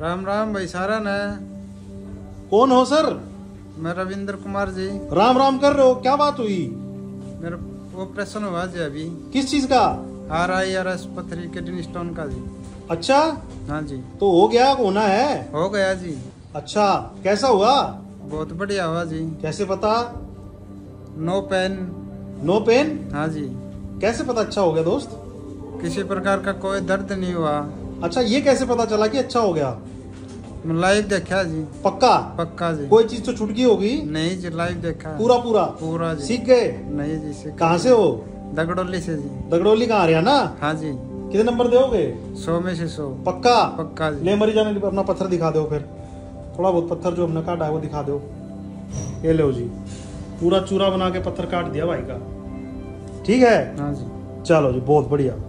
राम राम भाई सारा न। कौन हो सर? मैं रविंद्र कुमार जी। राम राम कर रहे हो, क्या बात हुई? मेरा ऑपरेशन हुआ जी अभी। किस चीज का? RIRS पथरी किडनी स्टोन का जी। अच्छा। हाँ जी। तो हो गया, होना है? हो गया जी। अच्छा, कैसा हुआ? बहुत बढ़िया हुआ जी। कैसे पता? No pain. No pain? हाँ जी। कैसे पता अच्छा हो गया दोस्त? किसी प्रकार का कोई दर्द नहीं हुआ। अच्छा, ये कैसे पता चला कि अच्छा हो गया? लाइव देखा जी। पक्का? पक्का जी। कोई चीज तो छुटकी होगी? नहीं जी, लाइव देखा। पूरा पूरा? पूरा जी। सीख गए? नहीं जी सीख। कहाँ से हो? दगड़ोली से जी। दगड़ोली का हरियाणा? हाँ जी। कितने नंबर दोगे? 100 में से 100। पक्का? पक्का जी। ले मरीजा ने अपना पत्थर दिखा दो, फिर थोड़ा बहुत पत्थर जो हमने काटा है वो दिखा दो। ये लो जी, पूरा चूरा बना के पत्थर काट दिया भाई का। ठीक है? हाँ जी। चलो जी, बहुत बढ़िया।